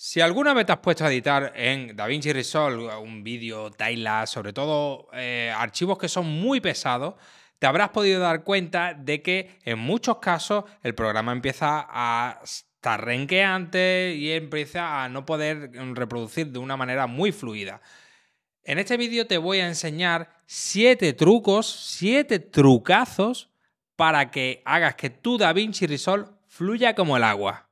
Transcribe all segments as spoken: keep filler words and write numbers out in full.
Si alguna vez te has puesto a editar en DaVinci Resolve un vídeo, Taila, sobre todo eh, archivos que son muy pesados, te habrás podido dar cuenta de que en muchos casos el programa empieza a estar renqueante y empieza a no poder reproducir de una manera muy fluida. En este vídeo te voy a enseñar siete trucos, siete trucazos para que hagas que tu DaVinci Resolve fluya como el agua.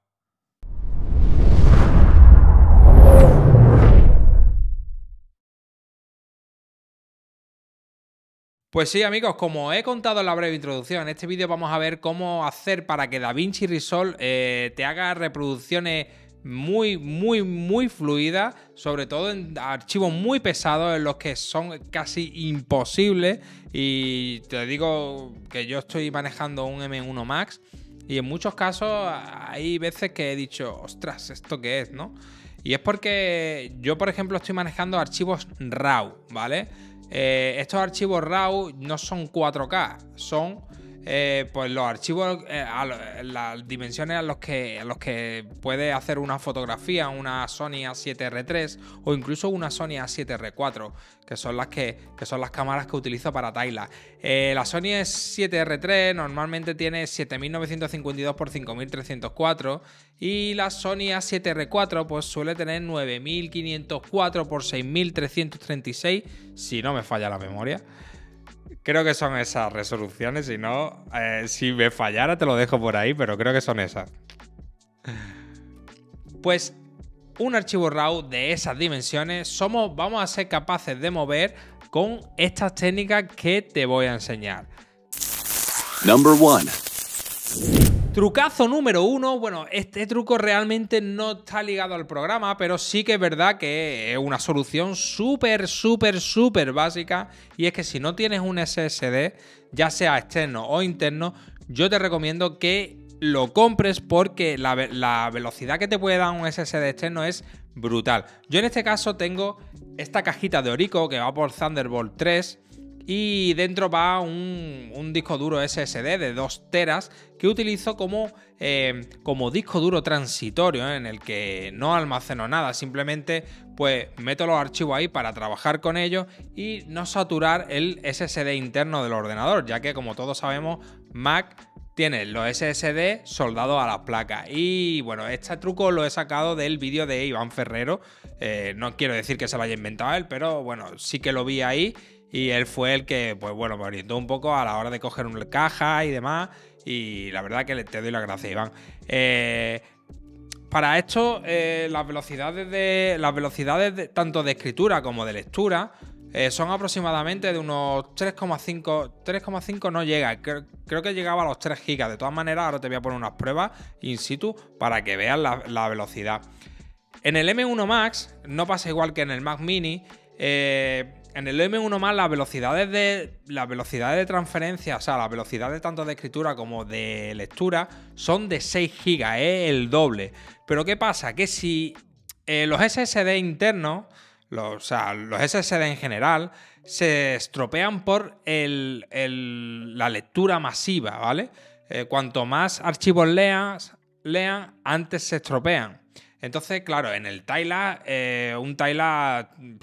Pues sí, amigos, como he contado en la breve introducción, en este vídeo vamos a ver cómo hacer para que DaVinci Resolve eh, te haga reproducciones muy, muy, muy fluidas, sobre todo en archivos muy pesados en los que son casi imposibles. Y te digo que yo estoy manejando un M uno Max y en muchos casos hay veces que he dicho, ostras, ¿esto qué es, no? Y es porque yo, por ejemplo, estoy manejando archivos RAW, ¿vale? Eh, estos archivos RAW no son cuatro K, son eh, pues los archivos, eh, a, las dimensiones a los que, a los que puedes hacer una fotografía, una Sony A siete R tres o incluso una Sony A siete R cuatro, que son las, que, que son las cámaras que utilizo para Taila. Eh, la Sony A siete R tres normalmente tiene siete mil novecientos cincuenta y dos por cinco mil trescientos cuatro y la Sony A siete R cuatro pues suele tener nueve mil quinientos cuatro por seis mil trescientos treinta y seis, si no me falla la memoria. Creo que son esas resoluciones, si no, eh, si me fallara te lo dejo por ahí, pero creo que son esas. Pues un archivo RAW de esas dimensiones somos, vamos a ser capaces de mover con estas técnicas que te voy a enseñar. Number one. Trucazo número uno, bueno, este truco realmente no está ligado al programa, pero sí que es verdad que es una solución súper, súper, súper básica, y es que si no tienes un S S D, ya sea externo o interno, yo te recomiendo que lo compres porque la, la velocidad que te puede dar un S S D externo es brutal. Yo en este caso tengo esta cajita de Orico que va por Thunderbolt tres, y dentro va un, un disco duro S S D de dos teras que utilizo como, eh, como disco duro transitorio, ¿eh? En el que no almaceno nada, simplemente pues meto los archivos ahí para trabajar con ellos y no saturar el S S D interno del ordenador, ya que como todos sabemos Mac tiene los S S D soldados a las placas. Y bueno, este truco lo he sacado del vídeo de Iván Ferrero, eh, no quiero decir que se lo haya inventado él, pero bueno, sí que lo vi ahí. Y él fue el que, pues bueno, me orientó un poco a la hora de coger una caja y demás. Y la verdad que te doy las gracias, Iván. Eh, para esto, eh, las velocidades, de, las velocidades de, tanto de escritura como de lectura eh, son aproximadamente de unos tres coma cinco, no llega. Creo, creo que llegaba a los tres gigas. De todas maneras, ahora te voy a poner unas pruebas in situ para que veas la, la velocidad. En el M uno Max no pasa igual que en el Mac Mini. Eh... En el M uno Max las velocidades de las velocidades de transferencia, o sea, las velocidades tanto de escritura como de lectura son de seis gigas, es el doble. Pero ¿qué pasa? Que si eh, los S S D internos, los, o sea, los S S D en general, se estropean por el, el, la lectura masiva, ¿vale? Eh, cuanto más archivos leas, lean, antes se estropean. Entonces, claro, en el Taila, eh, un Taila... en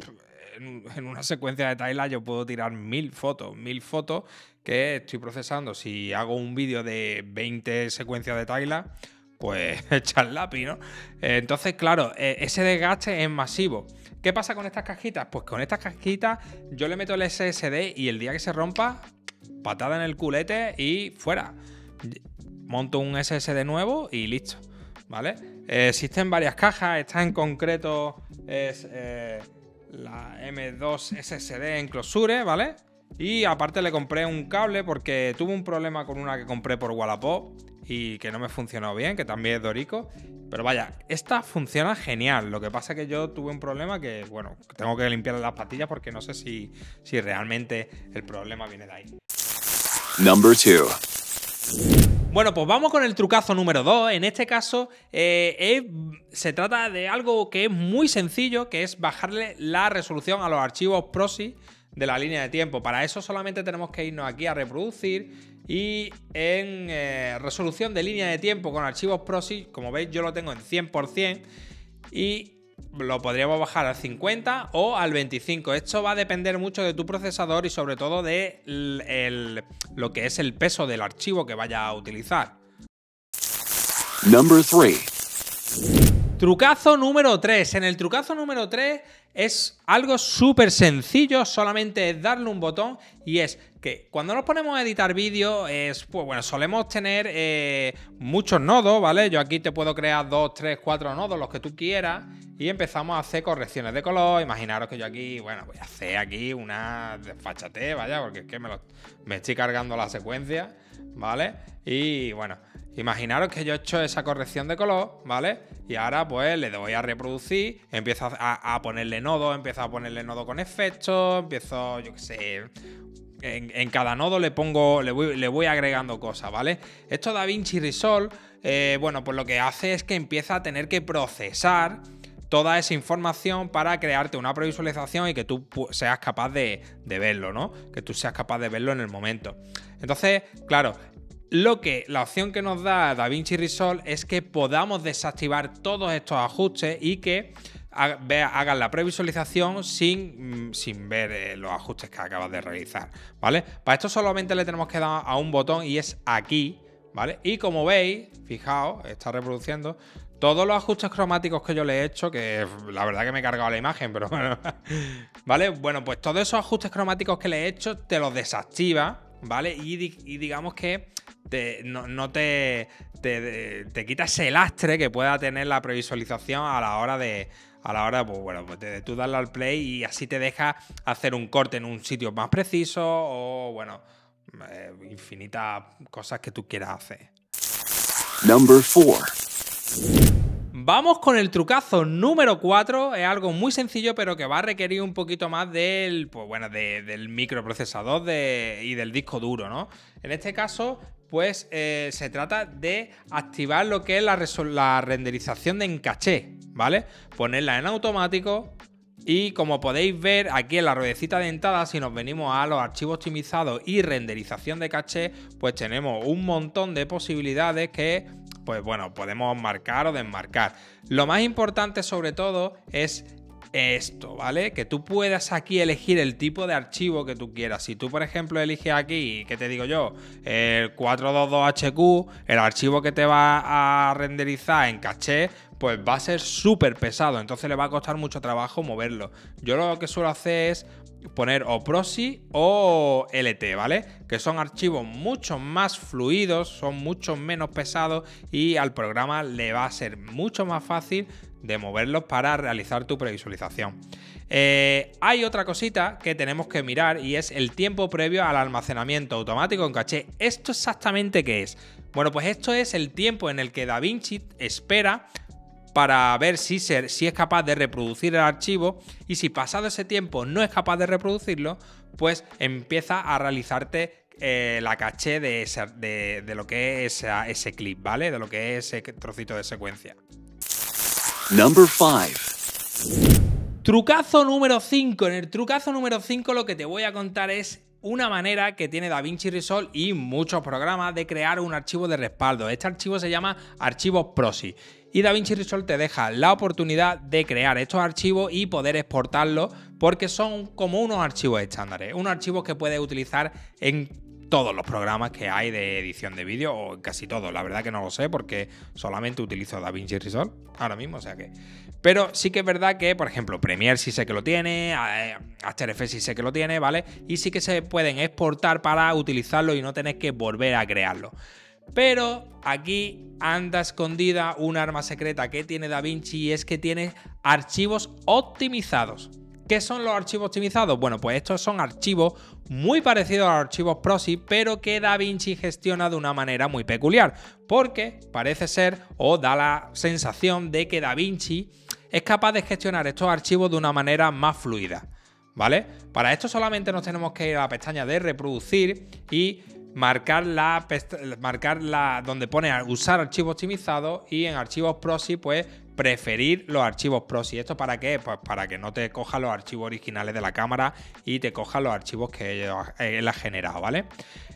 una secuencia de Taila yo puedo tirar mil fotos, mil fotos que estoy procesando. Si hago un vídeo de veinte secuencias de Taila, pues echar lápiz, ¿no? Entonces, claro, ese desgaste es masivo. ¿Qué pasa con estas cajitas? Pues con estas cajitas yo le meto el S S D y el día que se rompa, patada en el culete y fuera. Monto un S S D nuevo y listo, ¿vale? Eh, existen varias cajas, esta en concreto es... Eh, la M dos S S D en Closure, ¿vale? Y aparte le compré un cable porque tuve un problema con una que compré por Wallapop y que no me funcionó bien, que también es Dorico. Pero vaya, esta funciona genial. Lo que pasa es que yo tuve un problema que, bueno, tengo que limpiar las pastillas porque no sé si, si realmente el problema viene de ahí. Number two. Bueno, pues vamos con el trucazo número dos. En este caso eh, eh, se trata de algo que es muy sencillo, que es bajarle la resolución a los archivos Proxy de la línea de tiempo. Para eso solamente tenemos que irnos aquí a reproducir y en eh, resolución de línea de tiempo con archivos Proxy, como veis yo lo tengo en cien por cien y lo podríamos bajar al cincuenta o al veinticinco. Esto va a depender mucho de tu procesador y sobre todo de el, el, lo que es el peso del archivo que vaya a utilizar. Number three. Trucazo número tres. En el trucazo número tres es algo súper sencillo, solamente es darle un botón, y es que cuando nos ponemos a editar vídeo, es, pues bueno, solemos tener eh, muchos nodos, ¿vale? Yo aquí te puedo crear dos, tres, cuatro nodos, los que tú quieras, y empezamos a hacer correcciones de color. Imaginaros que yo aquí, bueno, voy a hacer aquí una desfachate, vaya, porque es que me, lo, me estoy cargando la secuencia, ¿vale? Y bueno, imaginaros que yo he hecho esa corrección de color, ¿vale? Y ahora pues le doy a reproducir, empiezo a, a ponerle nodo, empiezo a ponerle nodo con efectos, empiezo, yo qué sé, en, en cada nodo le pongo, le voy, le voy agregando cosas, ¿vale? Esto DaVinci Resolve, eh, bueno, pues lo que hace es que empieza a tener que procesar toda esa información para crearte una previsualización y que tú seas capaz de, de verlo, ¿no? Que tú seas capaz de verlo en el momento. Entonces, claro, lo que la opción que nos da DaVinci Resolve es que podamos desactivar todos estos ajustes y que hagan la previsualización sin, sin ver los ajustes que acabas de realizar, ¿vale? Para esto solamente le tenemos que dar a un botón y es aquí, ¿vale? Y como veis, fijaos, está reproduciendo todos los ajustes cromáticos que yo le he hecho, que la verdad que me he cargado la imagen, pero bueno, ¿vale? Bueno, pues todos esos ajustes cromáticos que le he hecho te los desactiva, ¿vale? Y, y digamos que te, no, no te, te, te quitas el lastre que pueda tener la previsualización a la hora de, a la hora, pues bueno, pues de tú darle al play, y así te deja hacer un corte en un sitio más preciso o, bueno, eh, infinitas cosas que tú quieras hacer. Number four. Vamos con el trucazo número cuatro. Es algo muy sencillo, pero que va a requerir un poquito más del, pues bueno, de, del microprocesador de, y del disco duro, ¿no? En este caso, pues eh, se trata de activar lo que es la, la renderización de en caché, ¿vale? Ponerla en automático. Y como podéis ver aquí en la ruedecita dentada, si nos venimos a los archivos optimizados y renderización de caché, pues tenemos un montón de posibilidades que, pues bueno, podemos marcar o desmarcar. Lo más importante sobre todo es esto, ¿vale? Que tú puedas aquí elegir el tipo de archivo que tú quieras. Si tú, por ejemplo, eliges aquí, ¿qué te digo yo? El cuatro dos dos H Q, el archivo que te va a renderizar en caché, pues va a ser súper pesado, entonces le va a costar mucho trabajo moverlo. Yo lo que suelo hacer es poner o Proxy o L T, ¿vale? Que son archivos mucho más fluidos, son mucho menos pesados y al programa le va a ser mucho más fácil de moverlos para realizar tu previsualización. Eh, hay otra cosita que tenemos que mirar y es el tiempo previo al almacenamiento automático en caché. ¿Esto exactamente qué es? Bueno, pues esto es el tiempo en el que DaVinci espera para ver si, se, si es capaz de reproducir el archivo, y si pasado ese tiempo no es capaz de reproducirlo, pues empieza a realizarte eh, la caché de, esa, de, de lo que es esa, ese clip, ¿vale? De lo que es ese trocito de secuencia. Number five. Trucazo número cinco. En el trucazo número cinco lo que te voy a contar es una manera que tiene DaVinci Resolve y muchos programas de crear un archivo de respaldo. Este archivo se llama archivo Proxy. Y DaVinci Resolve te deja la oportunidad de crear estos archivos y poder exportarlos, porque son como unos archivos estándares, unos archivos que puedes utilizar en todos los programas que hay de edición de vídeo, o casi todos. La verdad que no lo sé porque solamente utilizo DaVinci Resolve ahora mismo, o sea que... Pero sí que es verdad que, por ejemplo, Premiere sí sé que lo tiene, After Effects sí sé que lo tiene, ¿vale? Y sí que se pueden exportar para utilizarlo y no tenés que volver a crearlo. Pero aquí anda escondida un arma secreta que tiene DaVinci, y es que tiene archivos optimizados. ¿Qué son los archivos optimizados? Bueno, pues estos son archivos muy parecidos a los archivos Proxy, pero que DaVinci gestiona de una manera muy peculiar, porque parece ser, o da la sensación de que DaVinci es capaz de gestionar estos archivos de una manera más fluida, ¿vale? Para esto solamente nos tenemos que ir a la pestaña de reproducir y marcar la, marcar la donde pone usar archivo optimizado, y en archivos Proxy pues preferir los archivos Proxy. ¿Esto para qué? Pues para que no te coja los archivos originales de la cámara y te coja los archivos que él ha generado, ¿vale?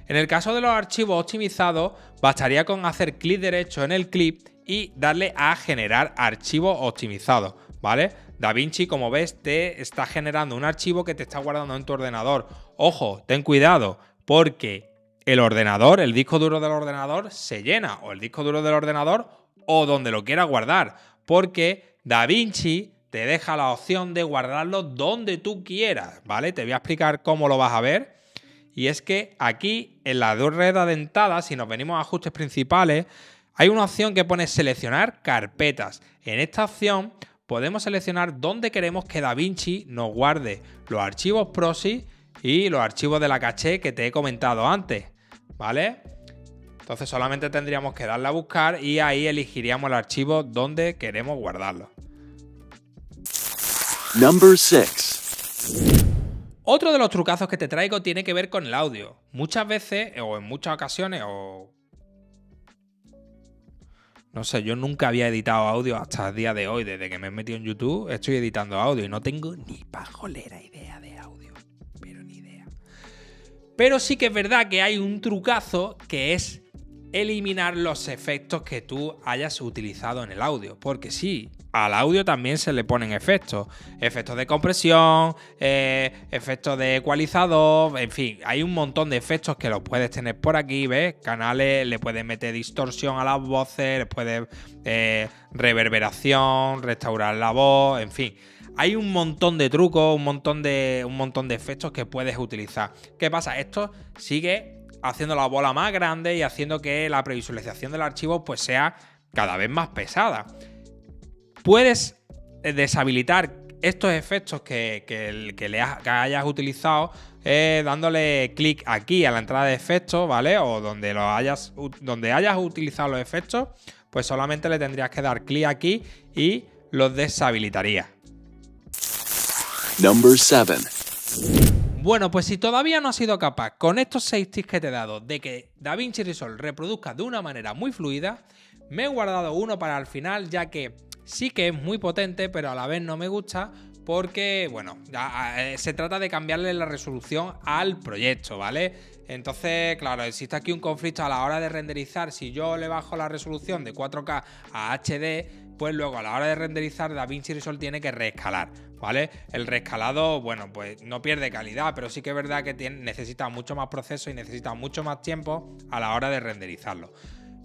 En el caso de los archivos optimizados bastaría con hacer clic derecho en el clip y darle a generar archivo optimizado, ¿vale? DaVinci, como ves, te está generando un archivo que te está guardando en tu ordenador. Ojo, ten cuidado, porque el ordenador, el disco duro del ordenador se llena, o el disco duro del ordenador o donde lo quieras guardar, porque DaVinci te deja la opción de guardarlo donde tú quieras, ¿vale? Te voy a explicar cómo lo vas a ver. Y es que aquí, en la rueda dentada, si nos venimos a ajustes principales, hay una opción que pone seleccionar carpetas. En esta opción podemos seleccionar dónde queremos que DaVinci nos guarde los archivos Proxy y los archivos de la caché que te he comentado antes, ¿vale? Entonces solamente tendríamos que darle a buscar y ahí elegiríamos el archivo donde queremos guardarlo. Number six. Otro de los trucazos que te traigo tiene que ver con el audio. Muchas veces, o en muchas ocasiones, o... no sé, yo nunca había editado audio hasta el día de hoy. Desde que me he metido en YouTube estoy editando audio y no tengo ni pajolera idea de audio. Pero ni idea. Pero sí que es verdad que hay un trucazo que es eliminar los efectos que tú hayas utilizado en el audio. Porque sí, al audio también se le ponen efectos. Efectos de compresión, eh, efectos de ecualizador, en fin, hay un montón de efectos que los puedes tener por aquí, ¿ves? Canales, le puedes meter distorsión a las voces, le puedes eh, reverberación, restaurar la voz, en fin. Hay un montón de trucos, un montón de, un montón de efectos que puedes utilizar. ¿Qué pasa? Esto sigue haciendo la bola más grande y haciendo que la previsualización del archivo pues sea cada vez más pesada. Puedes deshabilitar estos efectos que, que, que, le ha, que hayas utilizado eh, dándole clic aquí a la entrada de efectos, ¿vale? O donde, lo hayas, donde hayas utilizado los efectos, pues solamente le tendrías que dar clic aquí y los deshabilitarías. Number seven. Bueno, pues si todavía no has sido capaz con estos seis tips que te he dado de que DaVinci Resolve reproduzca de una manera muy fluida, me he guardado uno para el final, ya que... sí que es muy potente, pero a la vez no me gusta porque, bueno, se trata de cambiarle la resolución al proyecto, ¿vale? Entonces, claro, existe aquí un conflicto a la hora de renderizar. Si yo le bajo la resolución de cuatro K a H D, pues luego a la hora de renderizar DaVinci Resolve tiene que reescalar, ¿vale? El reescalado, bueno, pues no pierde calidad, pero sí que es verdad que tiene, necesita mucho más proceso y necesita mucho más tiempo a la hora de renderizarlo.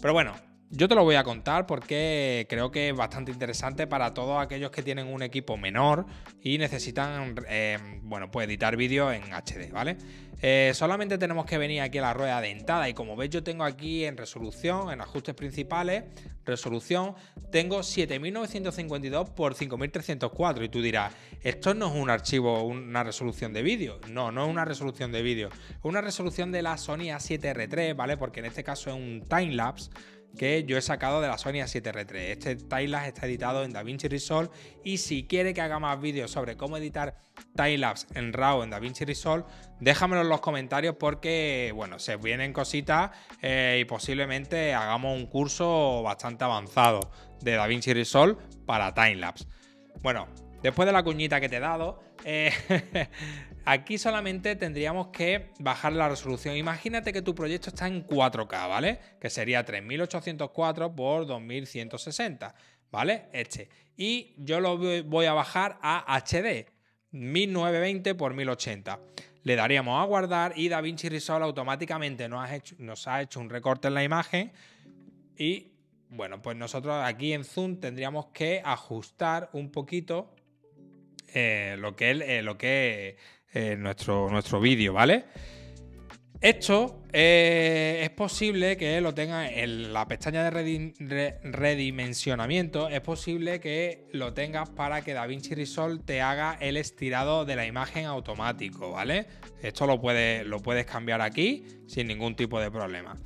Pero bueno, yo te lo voy a contar porque creo que es bastante interesante para todos aquellos que tienen un equipo menor y necesitan, eh, bueno, pues editar vídeos en H D, ¿vale? Eh, solamente tenemos que venir aquí a la rueda dentada y como veis yo tengo aquí en resolución, en ajustes principales, resolución, tengo siete mil novecientos cincuenta y dos por cinco mil trescientos cuatro y tú dirás, esto no es un archivo, una resolución de vídeo. No, no es una resolución de vídeo, es una resolución de la Sony A siete R tres, ¿vale? Porque en este caso es un timelapse que yo he sacado de la Sony A siete R tres. Este timelapse está editado en DaVinci Resolve y si quiere que haga más vídeos sobre cómo editar timelapse en RAW en DaVinci Resolve, déjamelo en los comentarios porque, bueno, se vienen cositas eh, y posiblemente hagamos un curso bastante avanzado de DaVinci Resolve para timelapse. Bueno, después de la cuñita que te he dado, eh, aquí solamente tendríamos que bajar la resolución. Imagínate que tu proyecto está en cuatro K, ¿vale? Que sería tres mil ochocientos cuatro por dos mil ciento sesenta, ¿vale? Este. Y yo lo voy a bajar a H D, mil novecientos veinte por mil ochenta. Le daríamos a guardar y DaVinci Resolve automáticamente nos ha hecho, nos ha hecho un recorte en la imagen y, bueno, pues nosotros aquí en Zoom tendríamos que ajustar un poquito... Eh, lo que es eh, lo que eh, nuestro, nuestro vídeo, ¿vale? Esto eh, es posible que lo tenga en la pestaña de redim re redimensionamiento, es posible que lo tengas para que DaVinci Resolve te haga el estirado de la imagen automático, ¿vale? Esto lo, puede, lo puedes cambiar aquí sin ningún tipo de problema.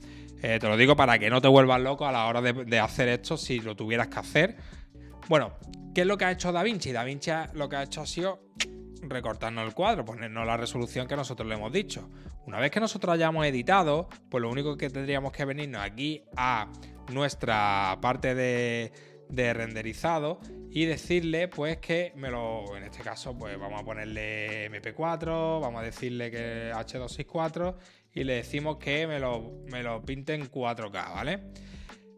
Eh, te lo digo para que no te vuelvas loco a la hora de, de hacer esto si lo tuvieras que hacer. Bueno, ¿qué es lo que ha hecho DaVinci? DaVinci lo que ha hecho ha sido recortarnos el cuadro, ponernos la resolución que nosotros le hemos dicho. Una vez que nosotros hayamos editado, pues lo único que tendríamos que venirnos aquí a nuestra parte de, de renderizado y decirle pues que me lo... en este caso pues vamos a ponerle M P cuatro, vamos a decirle que H doscientos sesenta y cuatro y le decimos que me lo, me lo pinte en cuatro K, ¿vale?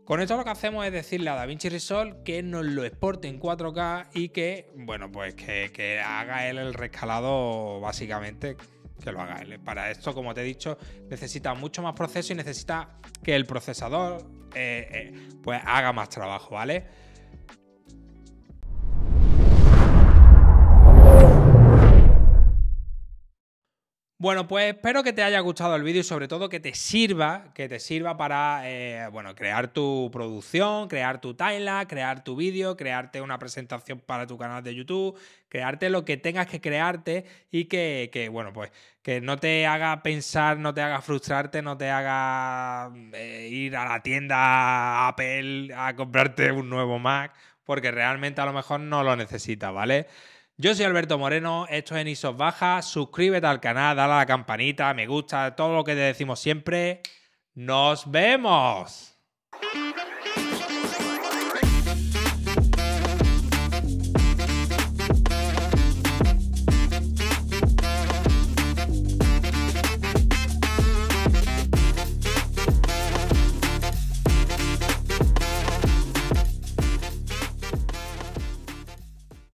Con esto lo que hacemos es decirle a DaVinci Resolve que nos lo exporte en cuatro K y que, bueno, pues que, que haga él el rescalado, básicamente, que lo haga él. Para esto, como te he dicho, necesita mucho más proceso y necesita que el procesador eh, eh, pues haga más trabajo, ¿vale? Bueno, pues espero que te haya gustado el vídeo y sobre todo que te sirva, que te sirva para eh, bueno, crear tu producción, crear tu Taila, crear tu vídeo, crearte una presentación para tu canal de YouTube, crearte lo que tengas que crearte y que, que bueno, pues que no te haga pensar, no te haga frustrarte, no te haga eh, ir a la tienda Apple a comprarte un nuevo Mac, porque realmente a lo mejor no lo necesitas, ¿vale? Yo soy Alberto Moreno, esto es En Isos Bajas, suscríbete al canal, dale a la campanita, me gusta, todo lo que te decimos siempre. ¡Nos vemos!